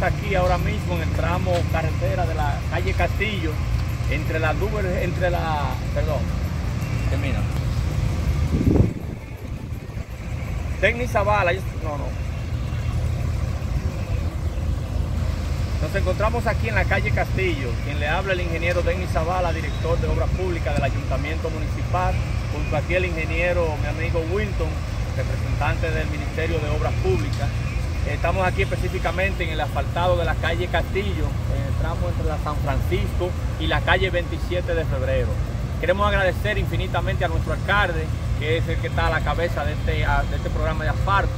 Estamos aquí ahora mismo en el tramo carretera de la calle Castillo, entre la Duber, Denny Zavala, Nos encontramos aquí en la calle Castillo, quien le habla el ingeniero Denny Zavala, director de Obras Públicas del Ayuntamiento Municipal, junto aquí el ingeniero, mi amigo Wilton, representante del Ministerio de Obras Públicas. Estamos aquí específicamente en el asfaltado de la calle Castillo, en el tramo entre la San Francisco y la calle 27 de febrero. Queremos agradecer infinitamente a nuestro alcalde, que es el que está a la cabeza de este programa de asfalto,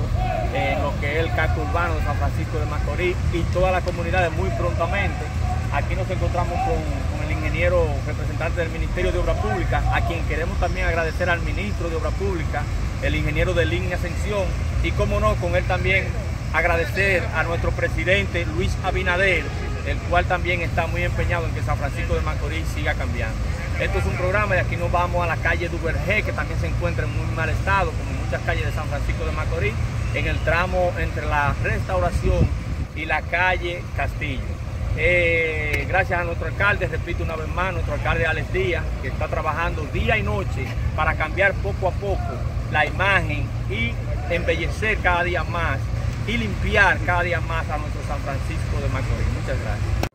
en lo que es el casco urbano de San Francisco de Macorís y todas las comunidades muy prontamente. Aquí nos encontramos con el ingeniero representante del Ministerio de Obras Públicas, a quien queremos también agradecer al ministro de Obras Públicas, el ingeniero de línea Ascensión, y como no, con él también agradecer a nuestro presidente Luis Abinader, el cual también está muy empeñado en que San Francisco de Macorís siga cambiando. Esto es un programa y aquí nos vamos a la calle Duvergé, que también se encuentra en muy mal estado, como muchas calles de San Francisco de Macorís, en el tramo entre la Restauración y la calle Castillo. Gracias a nuestro alcalde, repito una vez más, nuestro alcalde Alex Díaz, que está trabajando día y noche para cambiar poco a poco la imagen y embellecer cada día más y limpiar cada día más a nuestro San Francisco de Macorís. Muchas gracias.